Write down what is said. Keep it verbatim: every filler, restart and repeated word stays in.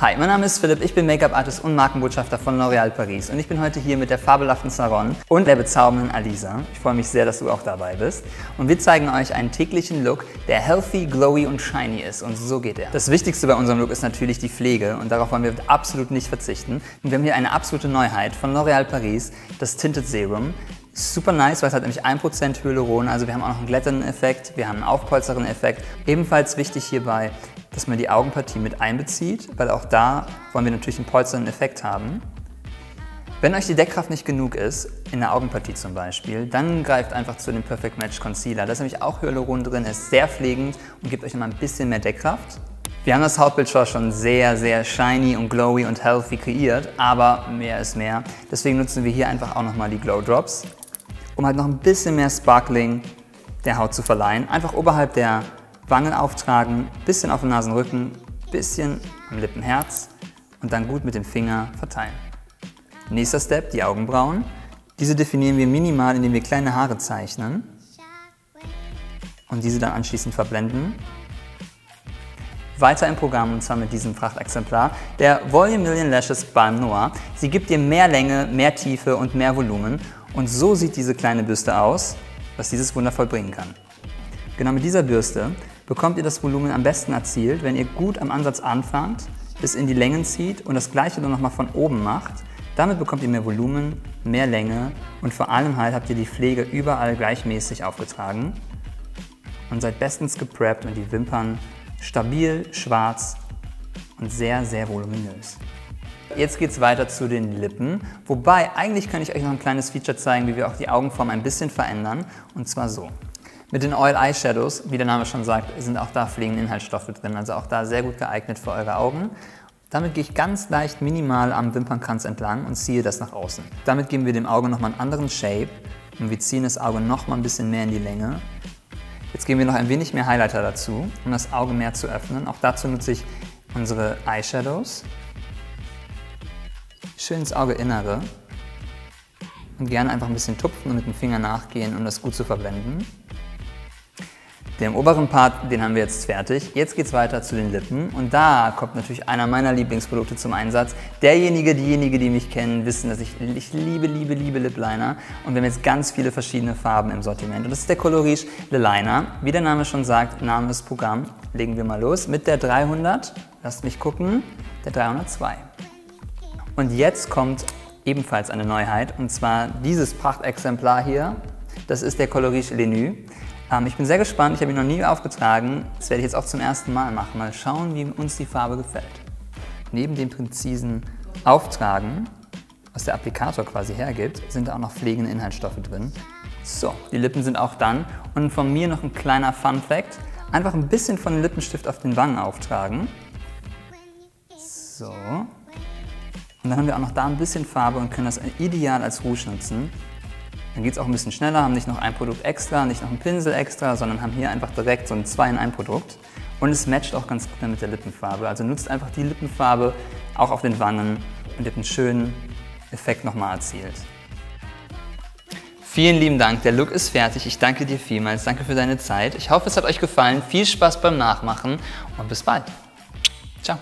Hi, mein Name ist Philipp, ich bin Make-up-Artist und Markenbotschafter von L'Oréal Paris und ich bin heute hier mit der fabelhaften Saron und der bezaubernden Alisa. Ich freue mich sehr, dass du auch dabei bist und wir zeigen euch einen täglichen Look, der healthy, glowy und shiny ist und so geht er. Das Wichtigste bei unserem Look ist natürlich die Pflege und darauf wollen wir absolut nicht verzichten. Und wir haben hier eine absolute Neuheit von L'Oréal Paris, das Tinted Serum. Super nice, weil es hat nämlich ein Prozent Hyaluron, also wir haben auch noch einen glättenden Effekt, wir haben einen aufpolsternden Effekt. Ebenfalls wichtig hierbei, dass man die Augenpartie mit einbezieht, weil auch da wollen wir natürlich einen polsternden Effekt haben. Wenn euch die Deckkraft nicht genug ist, in der Augenpartie zum Beispiel, dann greift einfach zu dem Perfect Match Concealer. Da ist nämlich auch Hyaluron drin, ist sehr pflegend und gibt euch nochmal ein bisschen mehr Deckkraft. Wir haben das Hautbild schon sehr, sehr shiny und glowy und healthy kreiert, aber mehr ist mehr. Deswegen nutzen wir hier einfach auch nochmal die Glow Drops, um halt noch ein bisschen mehr Sparkling der Haut zu verleihen. Einfach oberhalb der Wangen auftragen, bisschen auf dem Nasenrücken, bisschen am Lippenherz und dann gut mit dem Finger verteilen. Nächster Step, die Augenbrauen. Diese definieren wir minimal, indem wir kleine Haare zeichnen und diese dann anschließend verblenden. Weiter im Programm und zwar mit diesem Prachtexemplar, der Volume Million Lashes Balm Noir. Sie gibt dir mehr Länge, mehr Tiefe und mehr Volumen und so sieht diese kleine Bürste aus, was dieses wundervoll bringen kann. Genau mit dieser Bürste bekommt ihr das Volumen am besten erzielt, wenn ihr gut am Ansatz anfangt, bis in die Längen zieht und das gleiche dann nochmal von oben macht. Damit bekommt ihr mehr Volumen, mehr Länge und vor allem halt habt ihr die Pflege überall gleichmäßig aufgetragen und seid bestens gepreppt und die Wimpern stabil, schwarz und sehr, sehr voluminös. Jetzt geht's weiter zu den Lippen, wobei eigentlich kann ich euch noch ein kleines Feature zeigen, wie wir auch die Augenform ein bisschen verändern und zwar so. Mit den Oil Eyeshadows, wie der Name schon sagt, sind auch da pflegende Inhaltsstoffe drin, also auch da sehr gut geeignet für eure Augen. Damit gehe ich ganz leicht minimal am Wimpernkranz entlang und ziehe das nach außen. Damit geben wir dem Auge nochmal einen anderen Shape und wir ziehen das Auge nochmal ein bisschen mehr in die Länge. Jetzt geben wir noch ein wenig mehr Highlighter dazu, um das Auge mehr zu öffnen. Auch dazu nutze ich unsere Eyeshadows. Schön ins Augeinnere und gerne einfach ein bisschen tupfen und mit dem Finger nachgehen, um das gut zu verblenden. Den oberen Part, den haben wir jetzt fertig. Jetzt geht's weiter zu den Lippen und da kommt natürlich einer meiner Lieblingsprodukte zum Einsatz. Derjenige, diejenige, die mich kennen, wissen, dass ich, ich liebe, liebe, liebe Lip Liner und wir haben jetzt ganz viele verschiedene Farben im Sortiment und das ist der Colorige Le Liner. Wie der Name schon sagt, Name ist Programm. Legen wir mal los mit der dreihundert, lasst mich gucken, der dreihundertzwei. Und jetzt kommt ebenfalls eine Neuheit und zwar dieses Prachtexemplar hier. Das ist der Colorige Le Nuit. Ich bin sehr gespannt, ich habe ihn noch nie aufgetragen. Das werde ich jetzt auch zum ersten Mal machen. Mal schauen, wie uns die Farbe gefällt. Neben dem präzisen Auftragen, was der Applikator quasi hergibt, sind da auch noch pflegende Inhaltsstoffe drin. So, die Lippen sind auch dann. Und von mir noch ein kleiner Fun-Fact. Einfach ein bisschen von dem Lippenstift auf den Wangen auftragen. So. Und dann haben wir auch noch da ein bisschen Farbe und können das ideal als Rouge nutzen. Dann geht es auch ein bisschen schneller, haben nicht noch ein Produkt extra, nicht noch einen Pinsel extra, sondern haben hier einfach direkt so ein zwei in eins Produkt. Und es matcht auch ganz gut mit der Lippenfarbe. Also nutzt einfach die Lippenfarbe auch auf den Wangen und ihr habt einen schönen Effekt nochmal erzielt. Vielen lieben Dank, der Look ist fertig. Ich danke dir vielmals, danke für deine Zeit. Ich hoffe, es hat euch gefallen. Viel Spaß beim Nachmachen und bis bald. Ciao.